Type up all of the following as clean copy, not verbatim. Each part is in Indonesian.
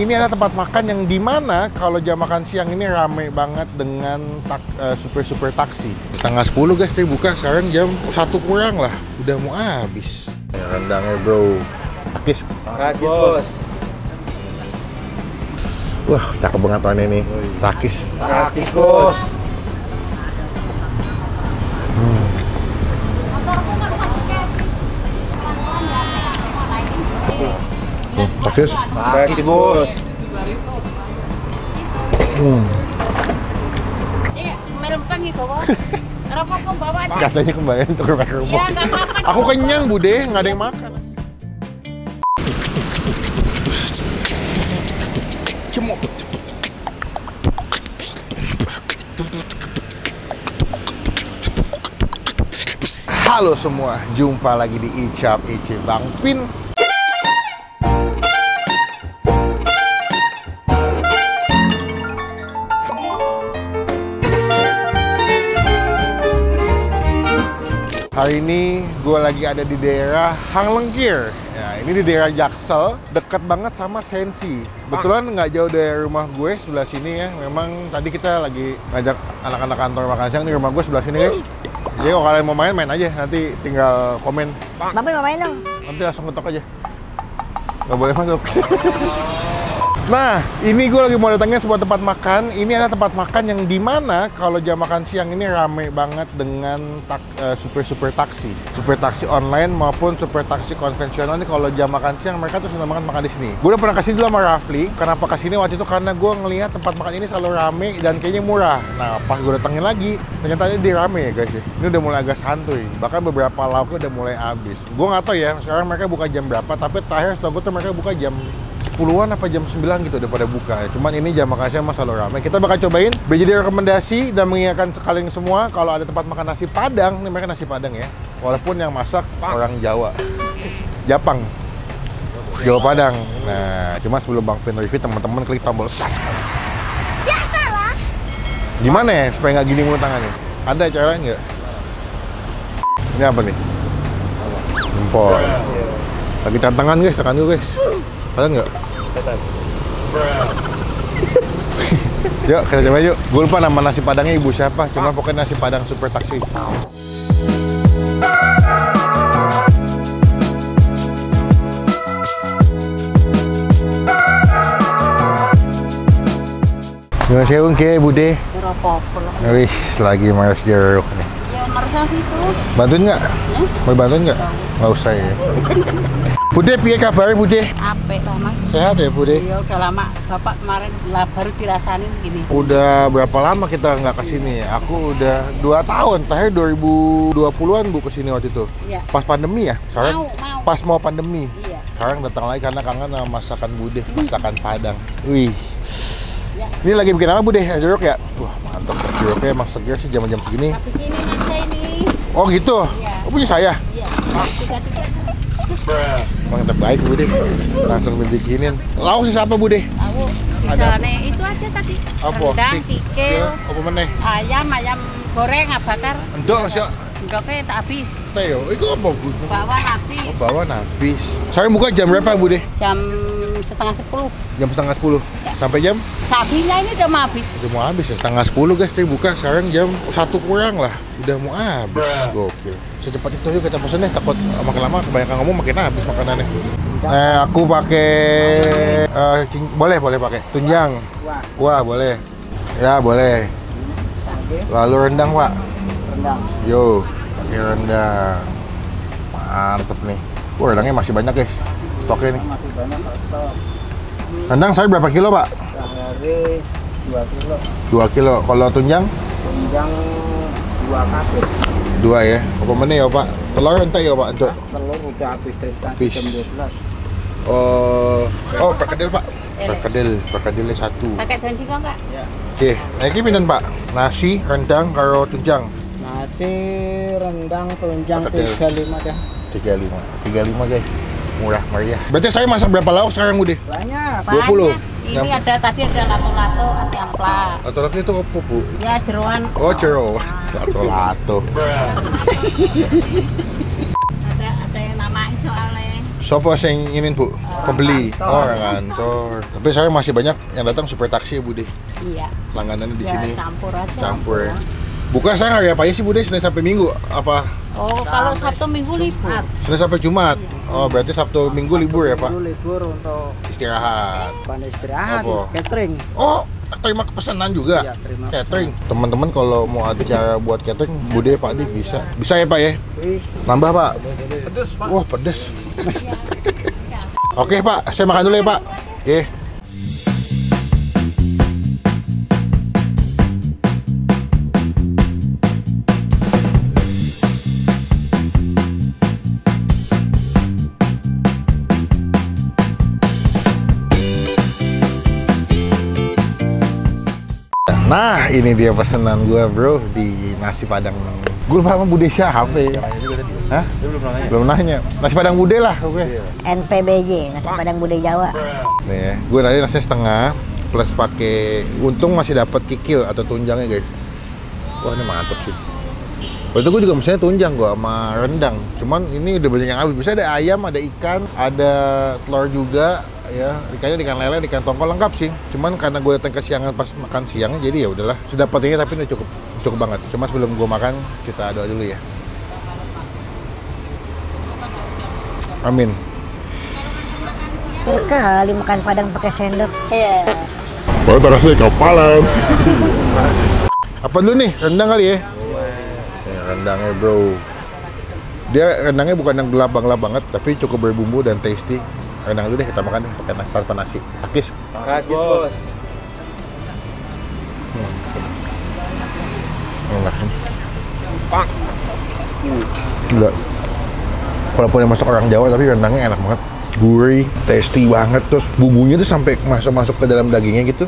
Ini ada tempat makan yang dimana kalau jam makan siang ini rame banget dengan supir-supir taksi. Tanggal 10 guys, dia buka. Sekarang jam 1 kurang lah, udah mau habis. Rendangnya bro, takis bos. Wah, cakep banget warnanya nih, takis bos. Takis bos. Katanya kemarin tuh ke rumah. Aku kenyang bude, nggak ada yang makan. Cemuk. Halo semua, jumpa lagi di Icap Ici Bang Mpin. Hari ini gue lagi ada di daerah Hang Lekir. Ya, ini di daerah Jaksel, dekat banget sama Sensi. Kebetulan nggak jauh dari rumah gue sebelah sini ya. Memang tadi kita lagi ngajak anak-anak kantor makan siang di rumah gue sebelah sini guys. Jadi kalau kalian mau main, main aja. Nanti tinggal komen. Bapak mau main dong? Nanti langsung ngetok aja. Nggak boleh masuk. Nah, ini gue lagi mau datangin sebuah tempat makan. Ini ada tempat makan yang dimana kalau jam makan siang ini rame banget dengan supir-supir taksi. Supir taksi online maupun supir taksi konvensional nih kalau jam makan siang mereka tuh senang banget makan di sini. Gue udah pernah kesini dulu sama Rafli. Kenapa kesini waktu itu? Karena gue ngelihat tempat makan ini selalu rame dan kayaknya murah. Nah, pas gue datangin lagi, ternyata ini rame ya guys. Ini udah mulai agak santuy. Bahkan beberapa lauknya udah mulai habis. Gue nggak tahu ya, sekarang mereka buka jam berapa. Tapi terakhir setahu gue tuh mereka buka jam 10-an apa jam 9 gitu udah pada buka. Cuman ini jam makan siang masih selalu ramai. Kita bakal cobain, jadi rekomendasi dan mengingatkan kalian semua kalau ada tempat makan nasi padang, ini mereka nasi padang ya. Walaupun yang masak orang Jawa. Jawa Padang. Nah, cuma sebelum Bang Pin review, teman-teman klik tombol subscribe. Biasalah. Gimana ya supaya nggak gini mulu tangannya? Ada cara nggak? Ini apa nih? Empor. Lagi tantangan guys, tangan dulu guys. Kalian nggak? Yuk, kita coba yuk. Gue lupa nama nasi padangnya ibu siapa. Cuma pokoknya nasi padang super taksi. Gimana sih Unke, Bude? Ngeris lagi meres jeruk nih. Ya, meresnya situ. Bantuin nggak? Mau bantuin nggak? Nggak usah ya. Bude, piye kabarnya Bude? Apik toh Mas. Sehat ya Bude? Iya, udah lama. Bapak kemarin baru dirasain gini. Udah berapa lama kita nggak kesini ya? Aku udah 2 tahun, terakhir 2020-an Bu kesini waktu itu. Iya. Pas pandemi ya? Sekarang, mau. Pas mau pandemi? Iya. Sekarang datang lagi karena kangen sama masakan Bude, masakan Padang. Wih. Ya. Ini lagi bikin apa Bude? Jeruk ya? Wah mantap, jeruknya emang segar sih jam-jam segini. Tapi ini saya ini. Oh gitu? Iya. Oh punya saya? Iya. Emang terbaik Bude, langsung dibikinin. Lauk sisa apa Bude? Lauk sisa nih itu aja tadi. Apa? Rendang, tikil. Apa meneh? Ayam goreng bakar. Endok sih. Endoknya tak habis. Teo, itu apa Bu? Bawaan habis. Oh, bawaan habis. Saya buka jam berapa Bude? Jam 9:30. Jam 9:30. Ya. Sampai jam? Sabinya ini udah mau habis. Udah mau habis ya, 9:30 guys dia buka. Sekarang jam 1 kurang lah. Udah mau habis. Gokil. Secepat itu yuk kita pesennya, takut makin lama kebanyakan ngomong makin habis makanannya. Aku pakai boleh pakai tunjang. Wah, boleh. Ya, boleh. Lalu rendang, Pak. Rendang. Yo, pakai rendang. Mantep nih. Wah, rendangnya masih banyak, guys. Stoknya nih. Masih banyak stok. Rendang saya berapa kilo, Pak? Sehari 2 kilo. 2 kilo. Kalau tunjang? Tunjang 2 kasur. 2 ya. Apa meneh ya, Pak? Telur entek ya, Pak, entek. Telur udah habis tadi jam 12. Oh, perkedel, Pak. Perkedelnya 1. Pakai daun singkong, Kak? Iya. Oke, iki pinten, Pak? Nasi, rendang karo tunjang. Nasi, rendang, tunjang 35 dah. 35 guys. Murah meriah. Berarti saya masak berapa lauk sekarang Bude? Banyak. 20. Ini ada tadi ada lato-lato, ada ampla. Lato-lato itu apa Bu? Ya jeroan. Oh jeroan. Lato-lato. Ada yang namain soalnya. Sopo sing ingin Bu? pembeli, orang kantor. Tapi saya masih banyak yang datang supir taksi ya Bude. Iya. Langganannya di sini. Campur aja. Campur. Ya. Buka saya hari apa aja sih Bude? Senin sampai Minggu apa? Oh, kalau Sabtu Minggu libur. Senin sampai Jumat. Iya. Oh, berarti Sabtu Minggu libur ya Pak? Sabtu libur untuk istirahat. Bukan istirahat, catering. Oh, terima pesanan juga. Iya, terima catering. Teman-teman kalau mau acara buat catering, Bude Pak Dik bisa. Bisa ya Pak ya? Tambah Pak. Pedes Pak. Wah, pedes. Oke Pak, saya makan dulu ya Pak. Oke. Nah, ini dia pesanan gua bro di Nasi Padang. Gue lupa sama Bude siapa ya? Hah? Belum nanya. Nasi Padang Bude lah gue. NPBJ, Nasi Padang Buda Jawa. Nih ya, gue tadi nasinya setengah plus pakai untung masih dapat kikil atau tunjangnya guys. Wah ini mantap sih. Waktu itu gue juga misalnya tunjang gue sama rendang. Cuman ini udah banyak yang habis. Misalnya ada ayam, ada ikan, ada telur juga. Ya, ikannya ikan lele, ikan tongkol lengkap sih. Cuman karena gue datang kesiangan pas makan siang, jadi ya udahlah. Sudah dapat ini tapi udah cukup banget. Cuma sebelum gue makan, kita doa dulu ya. Amin. Berkali makan padang pakai sendok. Iya. Baru terasa kapalan. Apa dulu nih? Rendang kali ya? Ya rendangnya bro. Dia rendangnya bukan yang gelap banget, tapi cukup berbumbu dan tasty. Rendang dulu deh, kita makan deh, pakai nasi. Takis bos. Enak nih. Gila. Walaupun yang masuk orang Jawa, tapi rendangnya enak banget. Gurih, tasty banget. Terus bumbunya tuh sampai masuk ke dalam dagingnya gitu.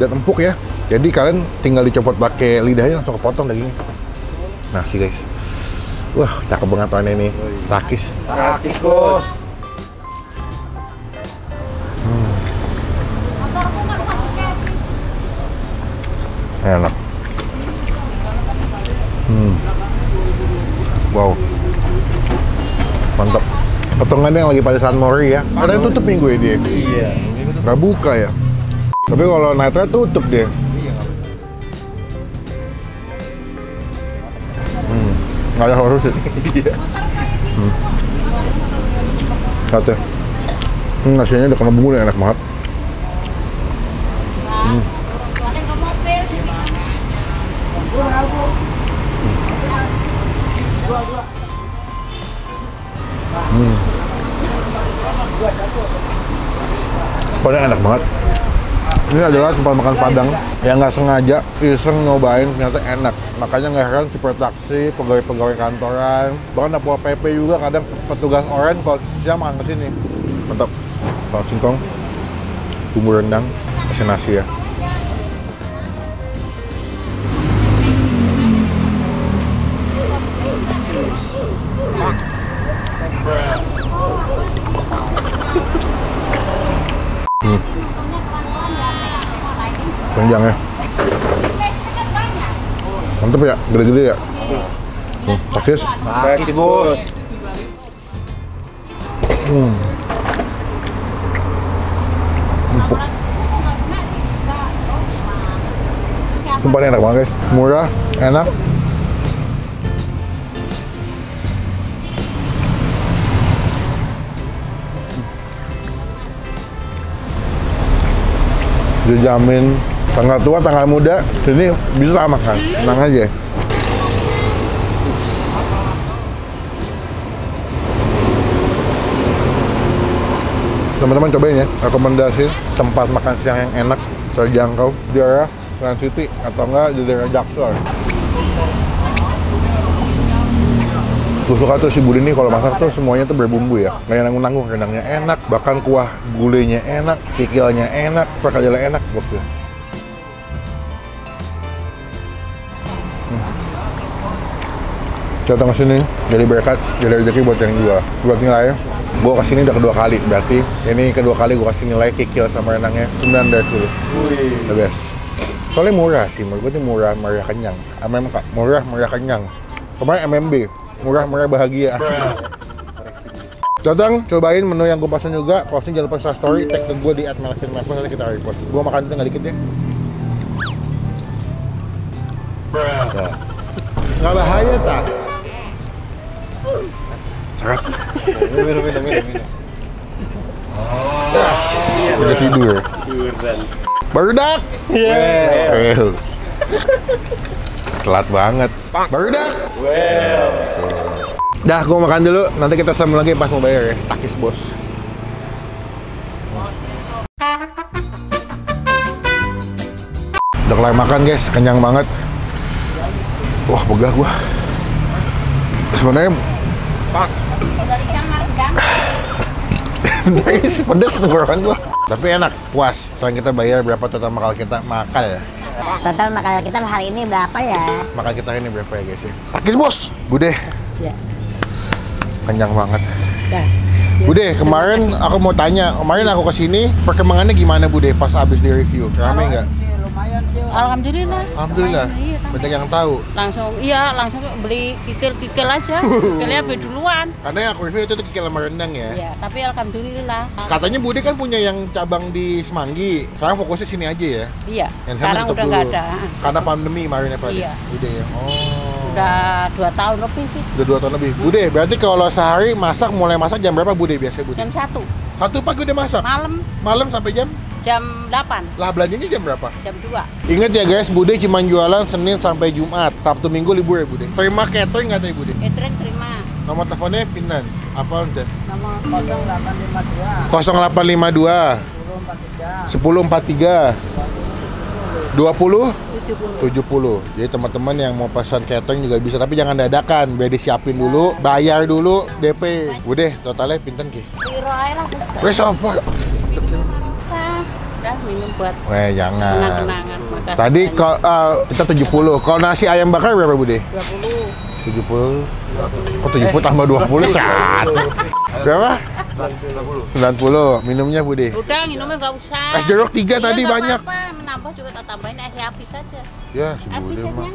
Dan empuk ya. Jadi kalian tinggal dicopot pakai lidahnya, langsung kepotong dagingnya. Nasi guys. Wah, cakep banget warnanya ini. Takis. Takis bos. Enak. Wow. Mantap. Potongannya yang lagi pada San Mori ya. Katanya tutup minggu ini ya? Iya. Gak buka ya? Tapi kalau night-nya tutup deh. Gak ada horor sih. Iya. Katanya. Nasinya udah kena bumbu dan enak banget. Padahal enak banget. Ini adalah tempat makan Padang yang nggak sengaja iseng nyobain, ternyata enak. Makanya nggak heran supir taksi, pegawai-pegawai kantoran, bahkan Pol PP juga kadang petugas orange kalau siang makan kesini. Mantap. Kalau singkong, bumbu rendang, kasih nasi ya. Panjangnya mantep ya, gede-gede ya. Takis bos. Empuk. Tempatnya enak banget guys, murah, enak. Dijamin tanggal tua, tanggal muda, ini bisa makan, tenang aja. Teman-teman cobain ya, rekomendasi tempat makan siang yang enak, terjangkau di daerah Trans City atau enggak di daerah Jaksel. Gue suka tuh si Bude ini kalau masak tuh semuanya tuh berbumbu ya. Gak nanggung-nanggung, rendangnya enak, bahkan kuah gulenya enak, kikilnya enak, perkajalnya enak buat gue. Datang ke sini jadi berkat, jadi rezeki buat yang jual. Buat nilai, gue kesini udah kedua kali, berarti ini kedua kali gue kasih nilai kikil sama rendangnya 9/10. The best. Soalnya murah sih, menurut gue tuh murah, meriah kenyang. MMK, murah, meriah kenyang. Kemarin MMB, murah-murah bahagia. Datang, cobain menu yang gue pasin juga. Posting jangan lupa Insta story, tag ke gue di @meleksin.com, nanti kita repost. Gue makan itu nggak dikit ya. Nggak bahaya tak? Serak. Minum. Udah tidur. Barudak. Well. Telat banget. Barudak. Well. Dah, gue makan dulu. Nanti kita sambung lagi pas mau bayar ya. Takis bos. Udah kelar makan guys, kenyang banget. Wah, pegah gua. Sebenarnya Pak. Dari kamar gang. Guys, pedes tenggorokan gua. Tapi enak, puas. Sekarang kita bayar berapa total makal kita makan ya? Total makal kita hari ini berapa ya? Makal kita hari ini berapa ya guys ya? Takis bos! Bude ya. Kenyang banget ya. Bude, kemarin aku mau tanya. Kemarin aku kesini, perkembangannya gimana Bude pas abis di review? Rame nggak? Alhamdulillah. Alhamdulillah. Banyak yang tahu. Langsung, iya langsung beli kikil-kikil aja. Kikilnya lebih duluan. Karena aku review itu kikil sama rendang ya. Iya, tapi alhamdulillah. Katanya Budi kan punya yang cabang di Semanggi. Sekarang fokusnya sini aja ya. Iya. Yang sekarang udah nggak ada. Karena pandemi kemarin apa ya? Udah ya. Oh. Udah 2 tahun lebih sih. Udah 2 tahun lebih. Bude, berarti kalau sehari masak mulai masak jam berapa Bude biasanya Bude? Jam 1. 1 pagi udah masak. Malam. Malam sampai jam? Jam 8. Lah belanjanya jam berapa? Jam 2. Ingat ya guys, Bude cuma jualan Senin sampai Jumat. Sabtu Minggu libur ya Bude. Terima catering nggak tadi Bude? Catering terima. Nomor teleponnya Pindan. Apa udah? Nomor 0852. 0852. 1043. 20 70. Jadi teman-teman yang mau pesan catering juga bisa, tapi jangan dadakan, biar disiapin dulu, bayar dulu DP. Bude, totalnya pinten ki? Wes apa? Dah minum buat. Weh, jangan. Kenang-kenangan. Makasih. Tadi kalau kita 70. Kalau nasi ayam bakar berapa Bude? 20. 70. Kok 70 tambah 20 saat. Berapa? 90. Minumnya Bude? Udah, minumnya enggak usah. Es jeruk 3 tadi banyak. Apa? Menambah juga tak tambahin es habis saja. Ya, si Bude mah.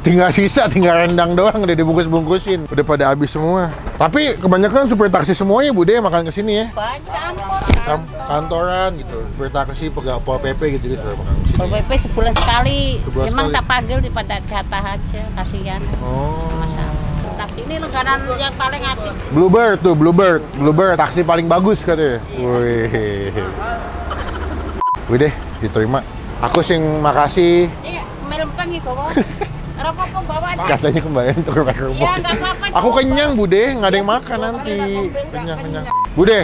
Tinggal sisa, tinggal rendang doang, udah dibungkus-bungkusin. Udah pada habis semua. Tapi kebanyakan supir taksi semuanya Bude makan ke sini ya. Banyak kantoran gitu. Supir taksi, pegawai PP gitu-gitu makan ke sini. Pegawai PP sebulan sekali. Memang tak panggil daripada jatah aja, kasihan. Oh. Masalah. Taksi ini langganan yang paling aktif. Bluebird tuh, Bluebird taksi paling bagus katanya. Wih. Bude, diterima. Aku sing makasih. Iya, melempang iki kok. Rokok bawa aja. Katanya kembali untuk rumah. Iya, enggak apa-apa. Aku kenyang, Bude. Enggak ada yang makan nanti. Kenyang. Bude,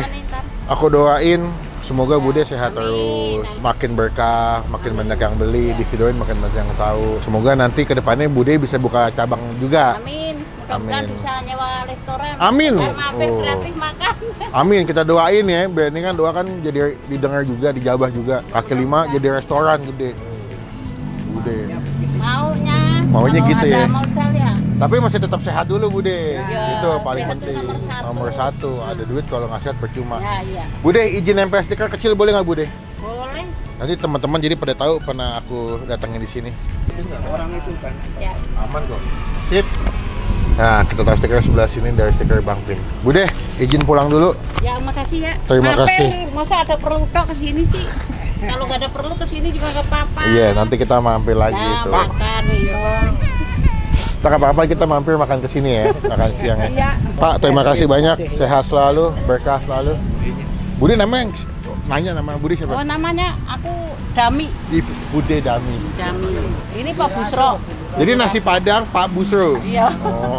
aku doain semoga Bude sehat terus. Makin berkah, makin banyak yang beli, di videoin makin banyak yang tahu. Semoga nanti ke depannya Bude bisa buka cabang juga. Amin. Mudah-mudahan bisa nyewa restoran. Amin. Mampir gratis makan. Amin, kita doain ya. Biar ini kan doa kan jadi didengar juga, dijabah juga. Kaki lima jadi restoran gede. Bude. Maunya gitu ya. Tapi masih tetap sehat dulu Bude, ya, itu paling penting. Nomor satu. Ada duit kalau nggak sehat percuma. Ya, iya. Bude, izin nempel stiker kecil boleh nggak Bude? Boleh. Nanti teman-teman jadi pada tahu pernah aku datangin di sini. Orang itu kan. Ya. Aman kok. Sip. Nah, kita taruh stiker sebelah sini dari stiker Bang Pin. Bude, izin pulang dulu. Ya, makasih ya. Terima kasih. Masa ada perlu ke sini sih? Kalau nggak ada perlu ke sini juga nggak apa-apa. Iya, nanti kita mampir lagi itu. Makan, iya. Tak apa-apa kita mampir makan ke sini ya, makan siang ya. Pak, terima kasih banyak, sehat selalu, berkah selalu. Bude namanya, nama Bude siapa? Oh, namanya aku Dami. Bude Dami. Dami. Ini Pak Busro. Jadi nasi Padang Pak Busro. Iya. Oh.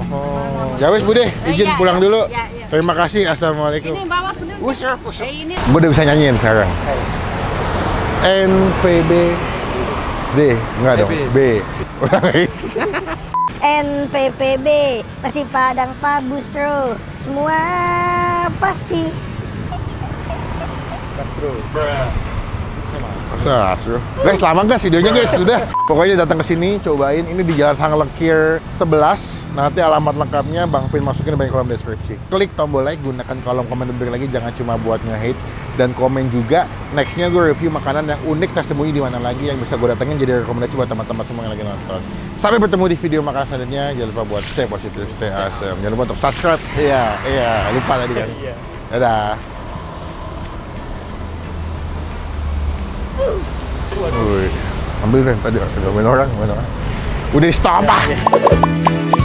Ya wes Bude, izin pulang dulu. Terima kasih, assalamualaikum. Ini bawa bener. Busro. Bude bisa nyanyiin sekarang. NPBJ, enggak dong. B. Udah guys. NPPB, Nasi Padang Pak Busro, semua pasti. Guys, lama guys videonya guys, sudah. Pokoknya datang ke sini, cobain. Ini di Jalan Hang Lekir 11. Nanti alamat lengkapnya Bang Pin masukin di kolom deskripsi. Klik tombol like, gunakan kolom komen lebih lagi. Jangan cuma buat nge-hate. dan komen juga nextnya gue review makanan yang unik tersembunyi di mana lagi yang bisa gue datengin jadi rekomendasi buat teman-teman semua yang lagi nonton. Sampai bertemu di video makan selanjutnya. Jangan lupa buat stay positive, stay awesome. Jangan lupa untuk subscribe. Iya, lupa tadi kan. Dadah. Wih, ambil kan tadi, ada main orang. Udah stop ah.